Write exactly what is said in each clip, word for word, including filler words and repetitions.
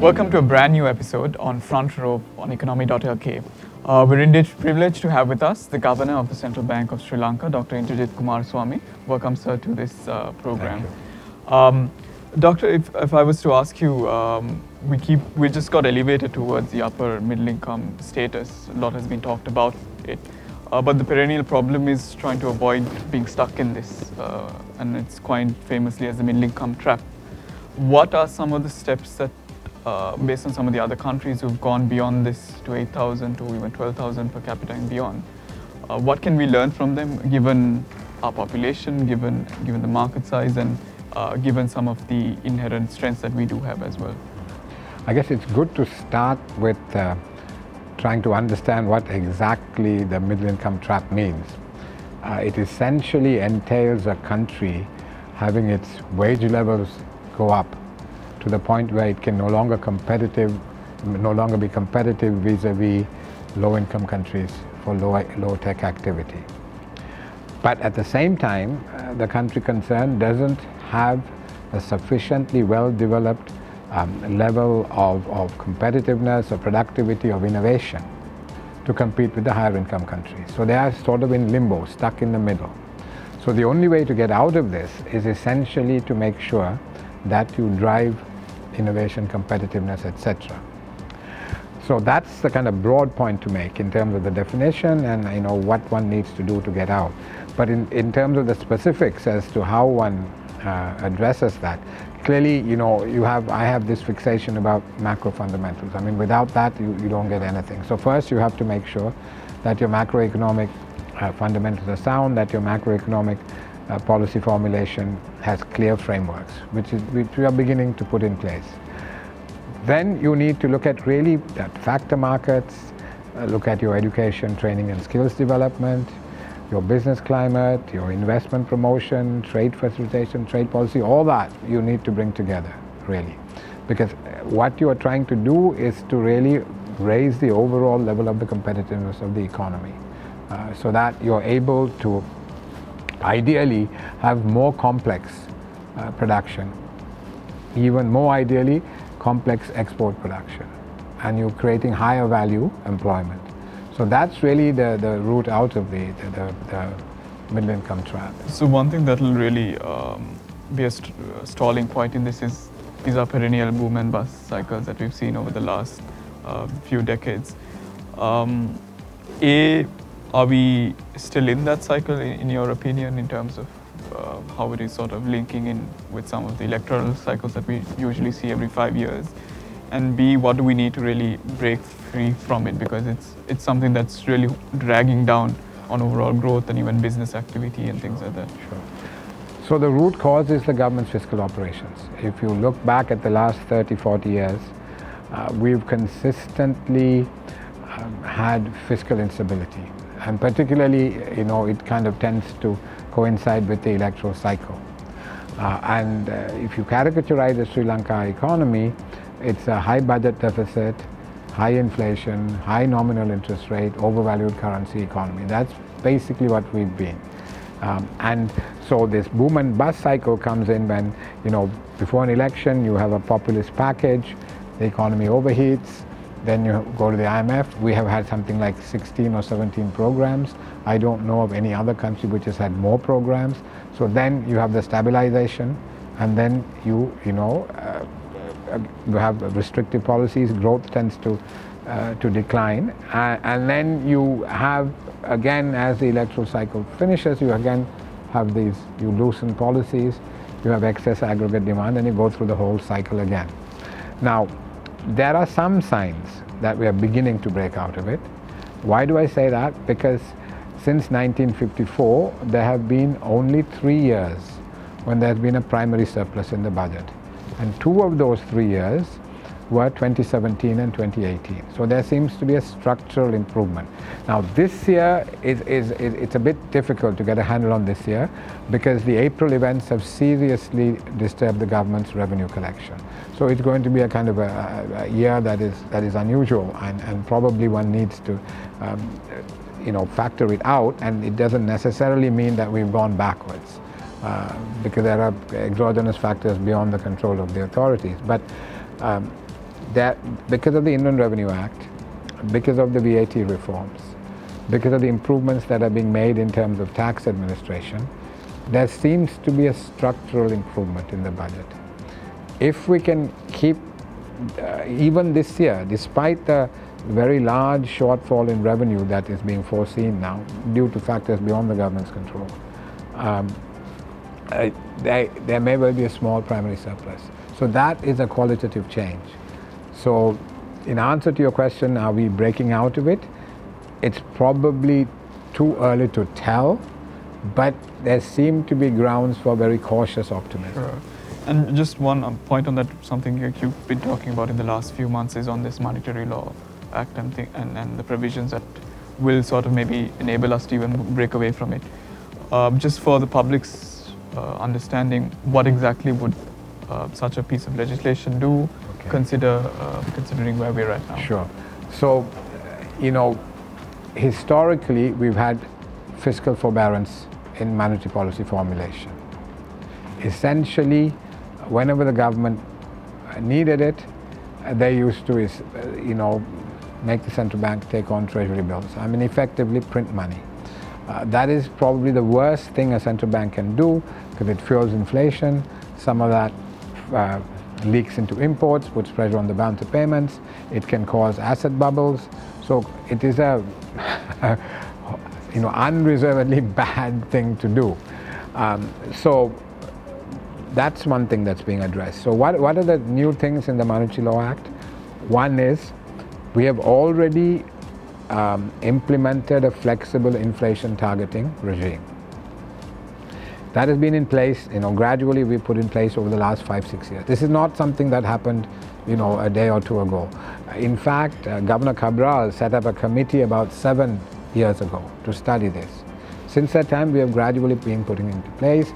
Welcome to a brand new episode on Front Row on Economy dot L K. Uh, we're indeed privileged to have with us the Governor of the Central Bank of Sri Lanka, Doctor Indrajith Coomaraswamy. Welcome, sir, to this uh, program. Um, Doctor, if, if I was to ask you, um, we keep we just got elevated towards the upper middle income status. A lot has been talked about it, uh, but the perennial problem is trying to avoid being stuck in this, uh, and it's coined famously as the middle income trap. What are some of the steps that Uh, based on some of the other countries who've gone beyond this to eight thousand to even twelve thousand per capita and beyond, uh, what can we learn from them, given our population, given given the market size, and uh, given some of the inherent strengths that we do have as well? I guess it's good to start with uh, trying to understand what exactly the middle income trap means. Uh, it essentially entails a country having its wage levels go up to the point where it can no longer competitive, no longer be competitive vis-a-vis low-income countries for low, low-tech activity. But at the same time, uh, the country concerned doesn't have a sufficiently well-developed um, level of, of competitiveness, of productivity, of innovation to compete with the higher-income countries. So they are sort of in limbo, stuck in the middle. So the only way to get out of this is essentially to make sure that you drive innovation, competitiveness, et cetera. So that's the kind of broad point to make in terms of the definition and, you know, what one needs to do to get out. But in, in terms of the specifics as to how one uh, addresses that, clearly, you know, you have, I have this fixation about macro fundamentals. I mean, without that, you, you don't get anything. So first you have to make sure that your macroeconomic uh, fundamentals are sound, that your macroeconomic Uh, policy formulation has clear frameworks, which is which we are beginning to put in place. Then you need to look at really that factor markets, uh, look at your education, training and skills development, your business climate, your investment promotion, trade facilitation, trade policy, all that you need to bring together really. Because what you are trying to do is to really raise the overall level of the competitiveness of the economy, uh, so that you're able to ideally have more complex uh, production, even more ideally complex export production, and you're creating higher value employment. So that's really the, the route out of the, the, the, the middle income trap. So one thing that will really um, be a st stalling point in this is these are perennial boom and bust cycles that we've seen over the last uh, few decades. Um, a Are we still in that cycle, in your opinion, in terms of uh, how it is sort of linking in with some of the electoral cycles that we usually see every five years? And B, what do we need to really break free from it? Because it's it's something that's really dragging down on overall growth and even business activity and things like that. Sure. So the root cause is the government's fiscal operations. If you look back at the last thirty, forty years, uh, we've consistently um, had fiscal instability. And particularly, you know, it kind of tends to coincide with the electoral cycle. Uh, and uh, if you caricaturize the Sri Lanka economy, it's a high budget deficit, high inflation, high nominal interest rate, overvalued currency economy. That's basically what we've been. Um, and so this boom and bust cycle comes in when, you know, before an election, you have a populist package, the economy overheats. Then you go to the I M F. We have had something like sixteen or seventeen programs. I don't know of any other country which has had more programs. So then you have the stabilization, and then you, you know, uh, you have restrictive policies. Growth tends to, uh, to decline. Uh, and then you have, again, as the electoral cycle finishes, you again have these, you loosen policies, you have excess aggregate demand, and you go through the whole cycle again. Now, there are some signs that we are beginning to break out of it. Why do I say that? Because since nineteen fifty-four, there have been only three years when there has been a primary surplus in the budget. And two of those three years were twenty seventeen and twenty eighteen. So there seems to be a structural improvement. Now this year, is, is, is, it's a bit difficult to get a handle on this year because the April events have seriously disturbed the government's revenue collection. So it's going to be a kind of a, a year that is, that is unusual, and, and probably one needs to um, you know, factor it out, and it doesn't necessarily mean that we've gone backwards uh, because there are exogenous factors beyond the control of the authorities. But um, that because of the Inland Revenue Act, because of the V A T reforms, because of the improvements that are being made in terms of tax administration, there seems to be a structural improvement in the budget. If we can keep, uh, even this year, despite the very large shortfall in revenue that is being foreseen now due to factors beyond the government's control, um, uh, there, there may well be a small primary surplus. So that is a qualitative change. So in answer to your question, are we breaking out of it? It's probably too early to tell, but there seem to be grounds for very cautious optimism. Sure. And just one point on that, something you've been talking about in the last few months is on this Monetary Law Act and, th and, and the provisions that will sort of maybe enable us to even break away from it. Um, just for the public's uh, understanding, what exactly would uh, such a piece of legislation do, okay. consider uh, considering where we're at now? Sure. So, you know, historically, we've had fiscal forbearance in monetary policy formulation. Essentially, whenever the government needed it, they used to, is, you know, make the central bank take on treasury bills. I mean, effectively print money. Uh, that is probably the worst thing a central bank can do because it fuels inflation. Some of that uh, leaks into imports, puts pressure on the balance of payments. It can cause asset bubbles. So it is a, you know, unreservedly bad thing to do. Um, so. That's one thing that's being addressed. So what, what are the new things in the Monetary Law Act? One is we have already um, implemented a flexible inflation targeting regime. That has been in place, you know, gradually we put in place over the last five, six years. This is not something that happened, you know, a day or two ago. In fact, uh, Governor Cabral set up a committee about seven years ago to study this. Since that time, we have gradually been putting it into place,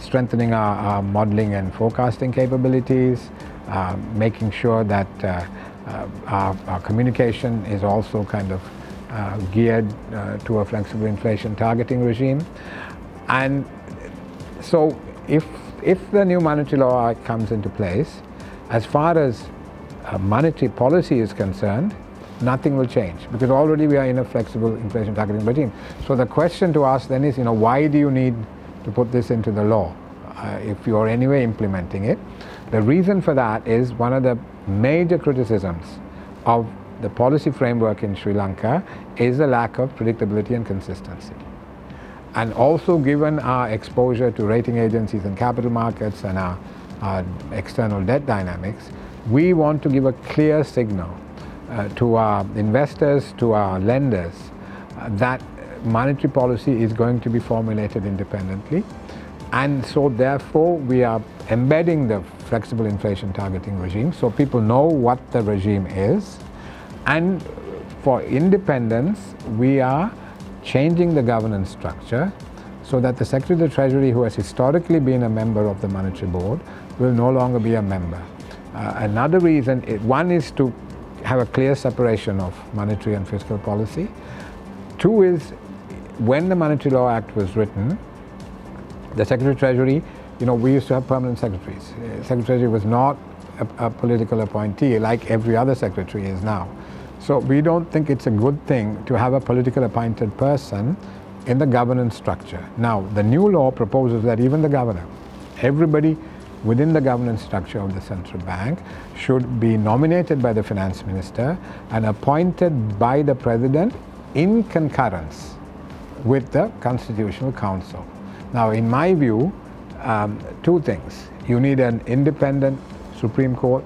strengthening our, our modeling and forecasting capabilities, uh, making sure that uh, uh, our, our communication is also kind of uh, geared uh, to a flexible inflation targeting regime. And so if, if the new Monetary Law Act comes into place, as far as uh, monetary policy is concerned, nothing will change because already we are in a flexible inflation targeting regime. So the question to ask then is, you know, why do you need to put this into the law uh, if you are anyway implementing it? The reason for that is one of the major criticisms of the policy framework in Sri Lanka is the lack of predictability and consistency. And also given our exposure to rating agencies and capital markets and our, our external debt dynamics, we want to give a clear signal uh, to our investors, to our lenders, uh, that monetary policy is going to be formulated independently, and so therefore we are embedding the flexible inflation targeting regime so people know what the regime is, and for independence we are changing the governance structure so that the Secretary of the Treasury, who has historically been a member of the Monetary Board, will no longer be a member. Uh, another reason, it, one is to have a clear separation of monetary and fiscal policy. Two is, when the Monetary Law Act was written, the Secretary of Treasury, you know, we used to have permanent secretaries. Secretary of Treasury was not a, a political appointee like every other secretary is now. So we don't think it's a good thing to have a political appointed person in the governance structure. Now, the new law proposes that even the governor, everybody within the governance structure of the central bank should be nominated by the finance minister and appointed by the president in concurrence with the Constitutional Council. Now, in my view, um, two things. You need an independent Supreme Court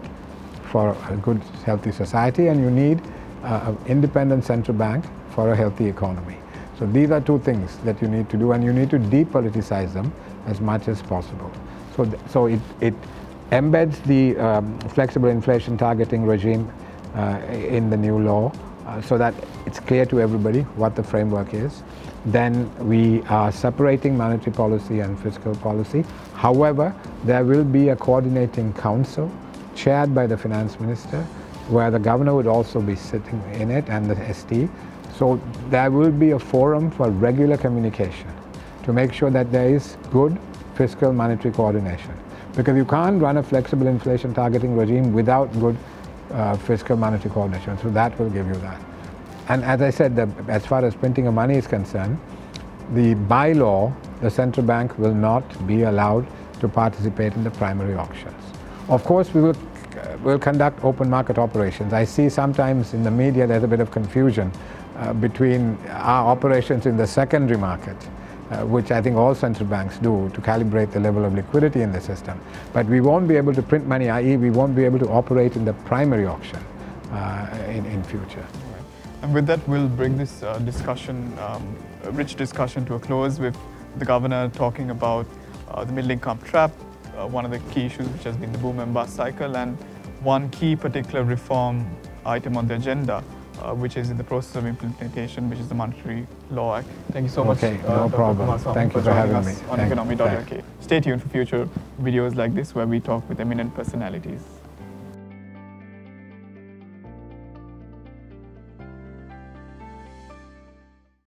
for a good, healthy society, and you need uh, an independent central bank for a healthy economy. So these are two things that you need to do, and you need to depoliticize them as much as possible. So, th so it, it embeds the um, flexible inflation targeting regime uh, in the new law, Uh, so that it's clear to everybody what the framework is. Then we are separating monetary policy and fiscal policy. However, there will be a coordinating council chaired by the finance minister, where the governor would also be sitting in it and the S T. So there will be a forum for regular communication to make sure that there is good fiscal monetary coordination, because you can't run a flexible inflation targeting regime without good uh, fiscal monetary coordination. So that will give you that. And as I said, the, as far as printing of money is concerned, the bylaw, the central bank will not be allowed to participate in the primary auctions. Of course, we will uh, will conduct open market operations. I see sometimes in the media there's a bit of confusion uh, between our operations in the secondary market, uh, which I think all central banks do to calibrate the level of liquidity in the system. But we won't be able to print money, that is we won't be able to operate in the primary auction uh, in, in future. And with that, we'll bring this uh, discussion, um, rich discussion, to a close with the Governor talking about uh, the middle-income trap, uh, one of the key issues which has been the boom and bust cycle, and one key particular reform item on the agenda, uh, which is in the process of implementation, which is the Monetary Law Act. Thank you so much, okay, uh, no Doctor problem. Thank you for having us me. on Economy dot L K. Stay tuned for future videos like this, where we talk with eminent personalities.